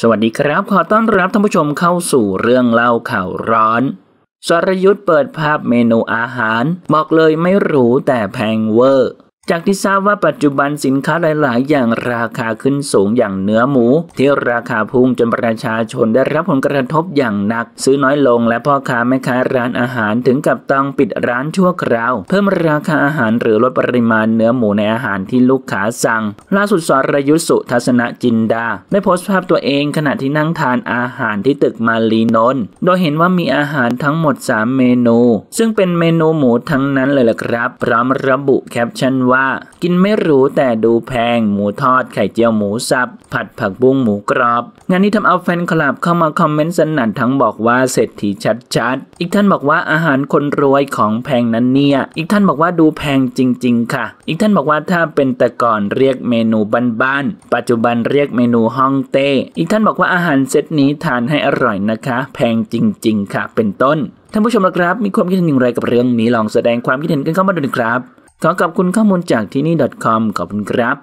สวัสดีครับขอต้อนรับท่านผู้ชมเข้าสู่เรื่องเล่าข่าวร้อนสรยุทธเปิดภาพเมนูอาหารบอกเลยไม่หรูแต่แพงเวอร์จากที่ทราบว่าปัจจุบันสินค้าหลายๆอย่างราคาขึ้นสูงอย่างเนื้อหมูที่ราคาพุ่งจนประชาชนได้รับผลกระทบอย่างหนักซื้อน้อยลงและพ่อค้าแม่ค้าร้านอาหารถึงกับต้องปิดร้านชั่วคราวเพิ่มราคาอาหารหรือลดปริมาณเนื้อหมูในอาหารที่ลูกค้าสั่งล่าสุดสรยุทธ สุทัศนจินดาได้โพสต์ภาพตัวเองขณะที่นั่งทานอาหารที่ตึกมาลีนนท์โดยเห็นว่ามีอาหารทั้งหมด3เมนูซึ่งเป็นเมนูหมูทั้งนั้นเลยล่ะครับพร้อมระบุแคปชั่นว่ากินไม่รู้แต่ดูแพงหมูทอดไข่เจียวหมูสับผัดผักบุ้งหมูกรอบงานนี้ทำเอาแฟนคลับเข้ามาคอมเมนต์สนั่นทั้งบอกว่าเศรษฐีชัดๆอีกท่านบอกว่าอาหารคนรวยของแพงนั้นเนี่ยอีกท่านบอกว่าดูแพงจริงๆค่ะอีกท่านบอกว่าถ้าเป็นแต่ก่อนเรียกเมนูบ้านๆปัจจุบันเรียกเมนูฮ่องเต้อีกท่านบอกว่าอาหารเซตนี้ทานให้อร่อยนะคะแพงจริงๆค่ะเป็นต้นท่านผู้ชมนะครับมีความคิดเห็นอย่างไรกับเรื่องนี้ลองแสดงความคิดเห็นกันเข้ามาดูครับขอขอบคุณข้อมูลจากที่นี่.com ขอบคุณครับ